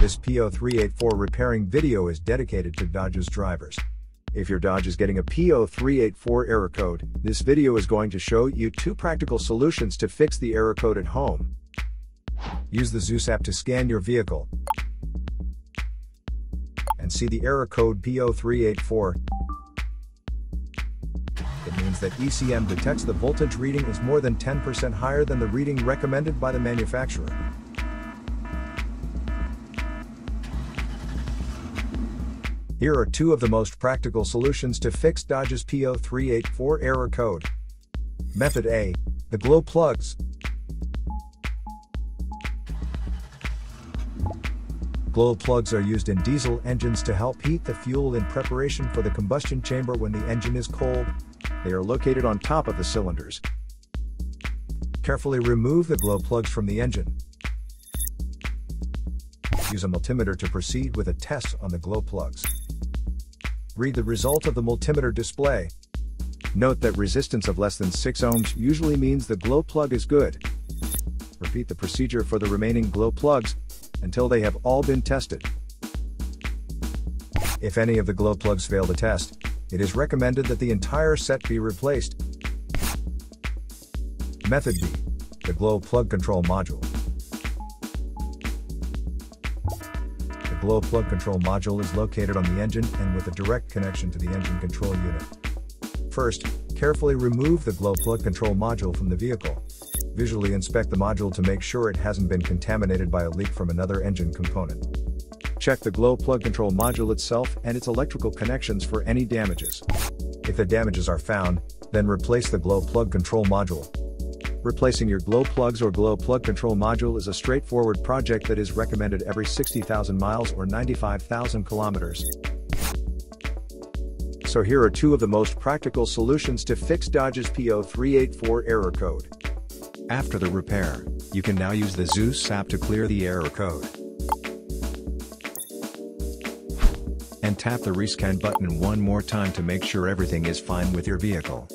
This P0384 repairing video is dedicated to Dodge's drivers. If your Dodge is getting a P0384 error code, this video is going to show you two practical solutions to fix the error code at home. Use the Zeus app to scan your vehicle and see the error code P0384. It means that ECM detects the voltage reading is more than 10% higher than the reading recommended by the manufacturer. Here are two of the most practical solutions to fix Dodge's P0384 error code. Method A: the glow plugs. Glow plugs are used in diesel engines to help heat the fuel in preparation for the combustion chamber when the engine is cold. They are located on top of the cylinders. Carefully remove the glow plugs from the engine. Use a multimeter to proceed with a test on the glow plugs. Read the result of the multimeter display. Note that resistance of less than 6 ohms usually means the glow plug is good. Repeat the procedure for the remaining glow plugs until they have all been tested. If any of the glow plugs fail the test, it is recommended that the entire set be replaced. Method B: the glow plug control module. The glow plug control module is located on the engine and with a direct connection to the engine control unit. First, carefully remove the glow plug control module from the vehicle. Visually inspect the module to make sure it hasn't been contaminated by a leak from another engine component. Check the glow plug control module itself and its electrical connections for any damages. If the damages are found, then replace the glow plug control module. Replacing your glow plugs or glow plug control module is a straightforward project that is recommended every 60,000 miles or 95,000 kilometers. So here are two of the most practical solutions to fix Dodge's P0384 error code. After the repair, you can now use the Zeus app to clear the error code and tap the rescan button one more time to make sure everything is fine with your vehicle.